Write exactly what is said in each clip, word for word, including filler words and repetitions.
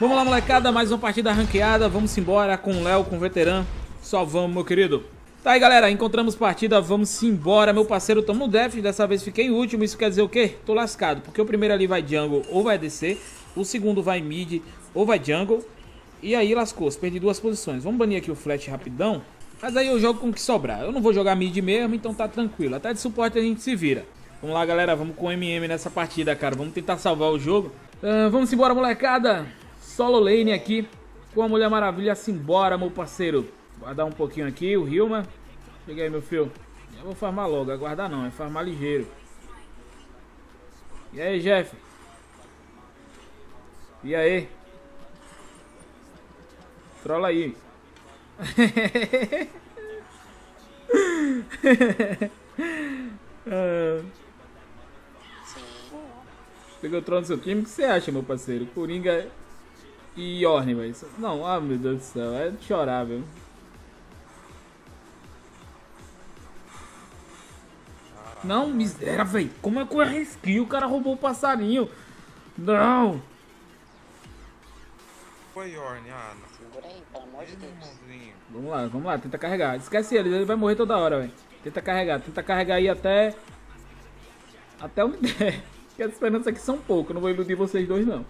Vamos lá, molecada, mais uma partida ranqueada. Vamos embora com o Léo, com o veterano. Só vamos, meu querido. Tá aí, galera, encontramos partida, vamos embora. Meu parceiro, tamo no déficit, dessa vez fiquei em último. Isso quer dizer o quê? Tô lascado, porque o primeiro ali vai jungle ou vai A D C. O segundo vai mid ou vai jungle. E aí lascou-se, perdi duas posições. Vamos banir aqui o flash rapidão. Mas aí eu jogo com o que sobrar. Eu não vou jogar mid mesmo, então tá tranquilo. Até de suporte a gente se vira. Vamos lá, galera, vamos com o M M nessa partida, cara. Vamos tentar salvar o jogo. uh, Vamos embora, molecada. Solo lane aqui com a Mulher Maravilha. Simbora, meu parceiro. Vai dar um pouquinho aqui, o Rilma. Chega aí, meu filho. Eu vou farmar logo, aguardar não, é farmar ligeiro. E aí, Jeff? E aí? Trola aí. Pegou o trono do seu time, o que você acha, meu parceiro? Coringa e Yorn, velho. Não, ah, meu Deus do céu, é de chorar, velho. Não, miséria, velho. Como é que eu arrisquei? O cara roubou o passarinho. Não. Foi Yorn, ah, não. Segura aí, pelo amor de Deus. Vamos lá, vamos lá. Tenta carregar. Esquece ele, ele vai morrer toda hora, velho. Tenta carregar, tenta carregar aí até... Até onde der. Porque as esperanças aqui são poucas. Não vou iludir vocês dois, não.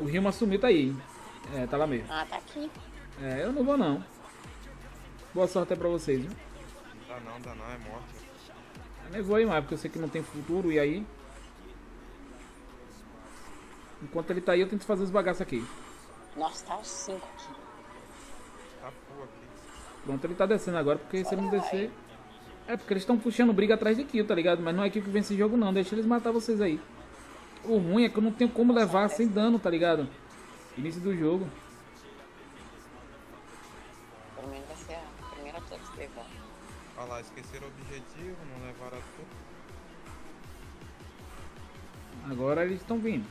O Rima sumiu, tá aí. É, tá lá mesmo. Ah, tá aqui. É, eu não vou, não. Boa sorte aí pra vocês, viu? Não dá não, dá não, é morte. Eu nem vou aí mais, porque eu sei que não tem futuro, e aí... Enquanto ele tá aí, eu tento fazer os bagaços aqui. Nossa, tá os cinco aqui. Tá full aqui. Pronto, ele tá descendo agora, porque só se ele não descer... É, porque eles estão puxando briga atrás de kill, tá ligado? Mas não é kill que vence esse jogo, não. Deixa eles matar vocês aí. O ruim é que eu não tenho como levar sem dano, tá ligado? Início do jogo. Olha lá, esqueceram o objetivo, não levaram tudo. Agora eles estão vindo.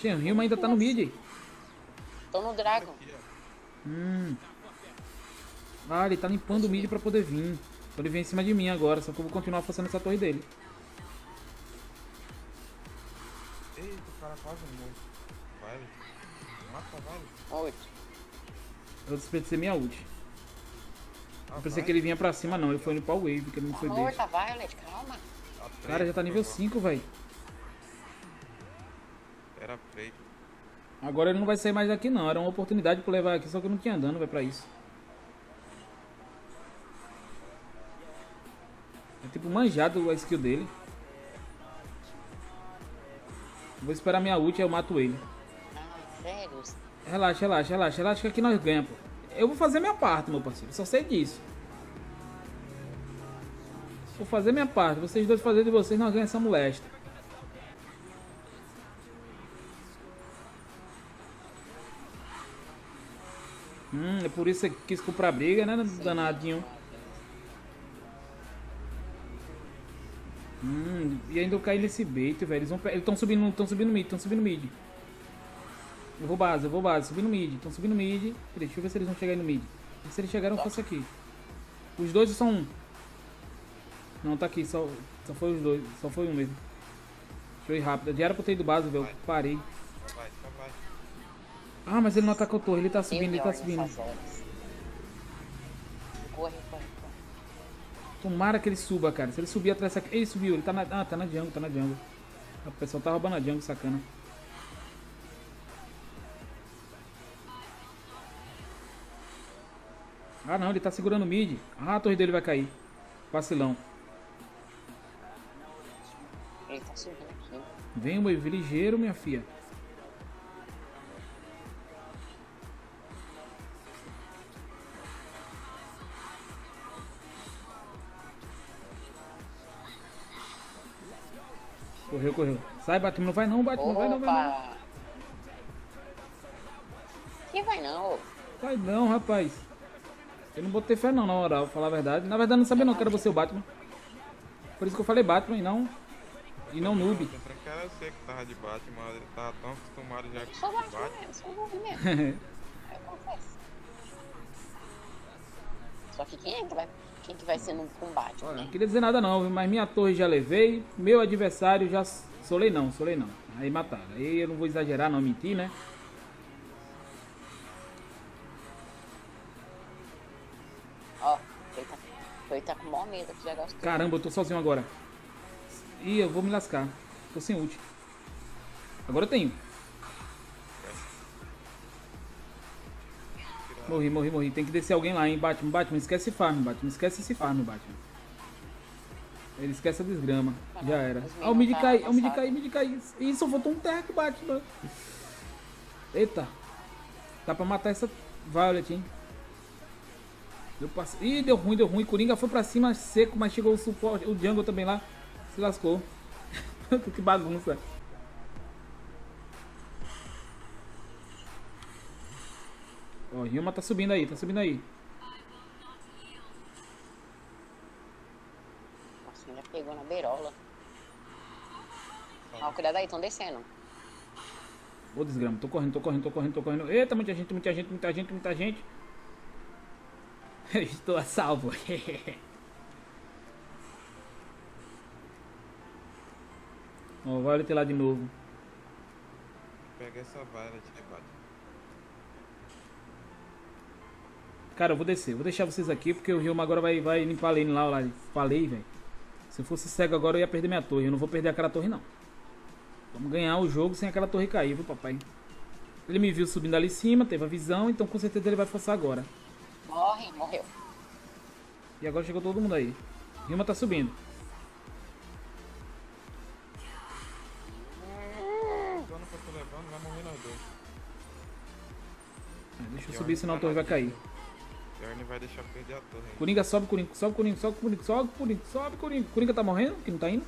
Xen, o Rilma ainda tá no mid. Tô no Dragon. Hum. Ah, ele tá limpando o mid pra poder vir. Então ele vem em cima de mim agora, só que eu vou continuar forçando essa torre dele. Eita, o cara quase morreu. Vai, mata, vai. Ult. Eu desperdicei minha ult. Eu pensei que ele vinha pra cima, não. Ele foi indo pra wave, que ele não foi dele. Calma. Cara, já tá nível cinco, velho. Era feio. Agora ele não vai sair mais daqui, não. Era uma oportunidade pra levar aqui, só que eu não tinha dano, velho, pra isso. É tipo manjado a skill dele. Vou esperar minha ult e eu mato ele. Ah, sério? Relaxa, relaxa, relaxa. Relaxa que aqui nós ganhamos, pô. Eu vou fazer minha parte, meu parceiro. Só sei disso. Vou fazer minha parte. Vocês dois fazerem de vocês, nós ganhamos essa molesta. Hum, é por isso que você quis comprar briga, né, danadinho? Hum, e ainda eu caí nesse bait, velho. Eles vão... Eles estão subindo, estão subindo mid, estão subindo mid. Eu vou base, eu vou base, subindo mid, estão subindo mid. Deixa eu ver se eles vão chegar aí no mid. E se eles chegaram, eu faço aqui. Os dois são um. Não, tá aqui, só, só foi os dois, só foi um mesmo. Deixa eu ir rápido. Já era pra eu ter ido base, velho, parei. Ah, mas ele não atacou a torre, ele tá subindo, ele tá subindo. Corre, corre, tomara que ele suba, cara. Se ele subir atrás dessa... Ele subiu, ele tá na... Ah, tá na jungle, tá na jungle. O pessoal tá roubando a jungle, sacana. Ah, não, ele tá segurando o mid. Ah, a torre dele vai cair. Vacilão. Ele tá subindo aqui. Vem, meu ligeiro, minha filha. Correu, correu. Sai, Batman. Não vai não, Batman. Opa. Vai não, vai não. Que vai não? Vai não, rapaz. Eu não botei fé não, na moral, pra falar a verdade. Na verdade, não sabia não que era você o Batman. Por isso que eu falei Batman e não... E não noob. Eu sei que tava de Batman, ele tava tão acostumado já com o Batman. Eu sou noob mesmo, eu confesso. Só que quem é que vai quem que vai ser no combate. Olha, né? Não queria dizer nada não, mas minha torre já levei, meu adversário já... Solei não, solei não. Aí mataram. Aí eu não vou exagerar, não mentir, né? Ó, ele tá, ele tá com maior medo que já gostou. Caramba, eu tô sozinho agora. Ih, eu vou me lascar. Tô sem ult. Agora eu tenho. Morri, morri, morri. Tem que descer alguém lá, hein, Batman. Batman, esquece esse farm, Batman. Esquece esse farm, Batman. Ele esquece a desgrama. Caramba, já era. Ah, o mid cai, o mid cai, o mid cai. Ih, só faltou um terra que bate, mano. Eita. Dá pra matar essa Violet, hein. Deu passe... Ih, deu ruim, deu ruim. Coringa foi pra cima seco, mas chegou o suporte. O jungle também lá. Se lascou. Que bagunça. Ó, oh, Rilma tá subindo aí, tá subindo aí. Nossa, já pegou na beirola. Ah, cuidado aí, tão descendo. Ô, desgrama, tô correndo, tô correndo, tô correndo, tô correndo. Eita, muita gente, muita gente, muita gente, muita gente. Eu estou a salvo. Ó, oh, Violet lá de novo. Pega essa Violet, né, Violet? Cara, eu vou descer, vou deixar vocês aqui, porque o Rilma agora vai, vai limpar a lane lá, lá. Falei, velho. Se eu fosse cego agora, eu ia perder minha torre. Eu não vou perder aquela torre, não. Vamos ganhar o jogo sem aquela torre cair, viu, papai? Ele me viu subindo ali em cima, teve a visão, então com certeza ele vai forçar agora. Morre, morreu. E agora chegou todo mundo aí. Rilma tá subindo. Deixa eu subir, senão a torre vai cair. Yorn vai deixar perder a torre. Coringa sobe, Coringa, sobe, Coringa, sobe, Coringa, sobe, Coringa, sobe, Coringa. Coringa tá morrendo? Que não tá indo?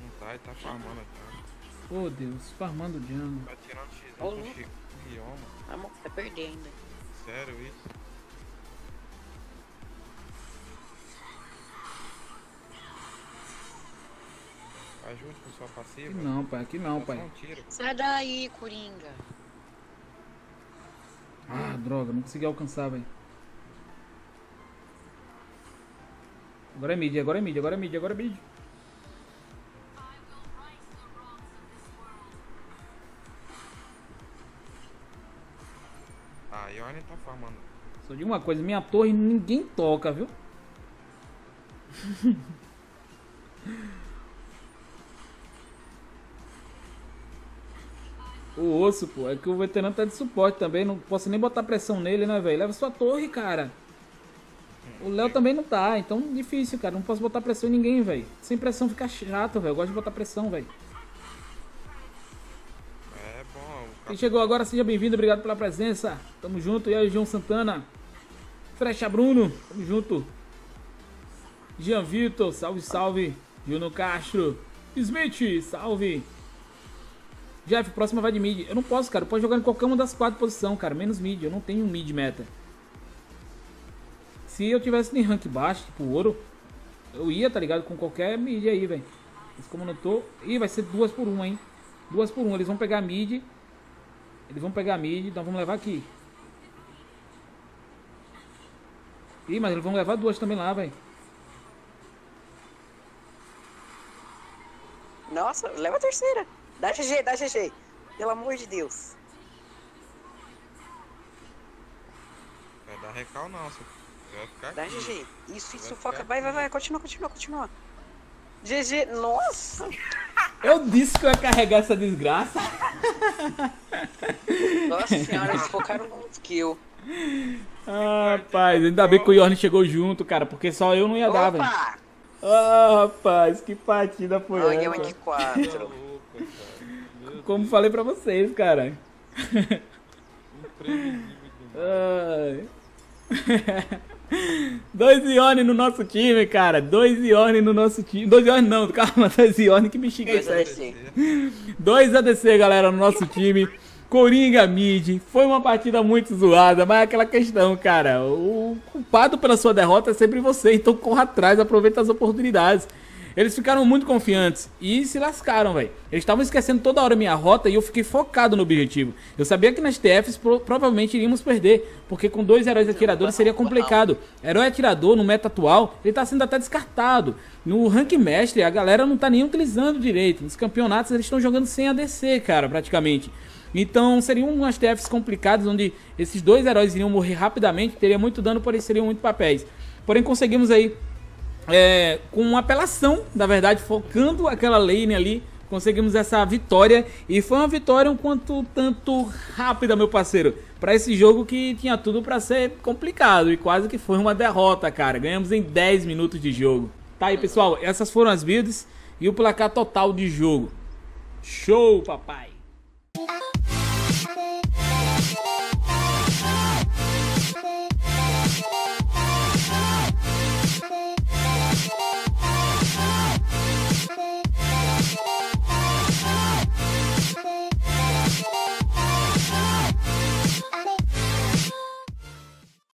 Não tá, ele tá farmando aqui. Oh, Deus, farmando o Django. Vai tirar um X um com o Chico. Amor, vai perder ainda. Sério isso? Ajude com sua passiva? Aqui não, pai, aqui não, pai. Sai daí, Coringa. Ah, droga, não consegui alcançar, velho. Agora é mid, agora é mid, agora é mid, agora é mid. Ah, Yorn tá farmando. Só digo uma coisa, minha torre ninguém toca, viu? O osso, pô, é que o veterano tá de suporte também, não posso nem botar pressão nele, né, velho? Leva sua torre, cara. O Léo também não tá, então difícil, cara. Não posso botar pressão em ninguém, velho. Sem pressão fica chato, velho. Eu gosto de botar pressão, velho. É bom. Quem chegou agora, seja bem-vindo, obrigado pela presença. Tamo junto. E aí, João Santana Frecha, Bruno, tamo junto. Jean Vitor, salve, salve. Juno Castro Smith, salve. Jeff, próxima vai de mid. Eu não posso, cara. Eu posso jogar em qualquer uma das quatro posições, cara. Menos mid. Eu não tenho um mid meta. Se eu tivesse em rank baixo, tipo ouro, eu ia, tá ligado? Com qualquer mid aí, velho. Mas como eu não tô... Ih, vai ser duas por uma, hein? Duas por uma. Eles vão pegar mid. Eles vão pegar mid. Então vamos levar aqui. Ih, mas eles vão levar duas também lá, velho. Nossa, leva a terceira. Dá G G, dá G G. Pelo amor de Deus. Vai dar recal não, você vai ficar aqui. Dá G G. Isso, isso, foca. Vai, vai, vai. Continua, continua, continua. G G. Nossa. Eu disse que eu ia carregar essa desgraça. Nossa senhora, eles focaram muito que eu. Ah, rapaz. Ainda bem que o Yorn chegou junto, cara. Porque só eu não ia Opa. Dar, velho. Ah, rapaz. Que partida foi essa. Ganhei um M quatro. Como falei pra vocês, cara. Dois Yorn no nosso time, cara. Dois Yorn no nosso time. Dois Yorn não, calma. Dois Yorn que bexiga é isso. Dois A D C, galera, no nosso time. Coringa mid. Foi uma partida muito zoada, mas é aquela questão, cara. O culpado pela sua derrota é sempre você, então corra atrás, aproveita as oportunidades. Eles ficaram muito confiantes e se lascaram, velho. Eles estavam esquecendo toda hora a minha rota e eu fiquei focado no objetivo. Eu sabia que nas T Fs pro provavelmente iríamos perder, porque com dois heróis atiradores seria complicado. Herói atirador no meta atual, ele tá sendo até descartado. No rank mestre, a galera não tá nem utilizando direito. Nos campeonatos, eles estão jogando sem A D C, cara, praticamente. Então, seriam umas T Fs complicadas, onde esses dois heróis iriam morrer rapidamente, teria muito dano, porém seriam muito papéis. Porém, conseguimos aí, é, com uma apelação, na verdade, focando aquela lane ali, conseguimos essa vitória. E foi uma vitória um quanto tanto rápida, meu parceiro, para esse jogo que tinha tudo para ser complicado. E quase que foi uma derrota, cara. Ganhamos em dez minutos de jogo. Tá aí, pessoal, essas foram as builds e o placar total de jogo. Show, papai!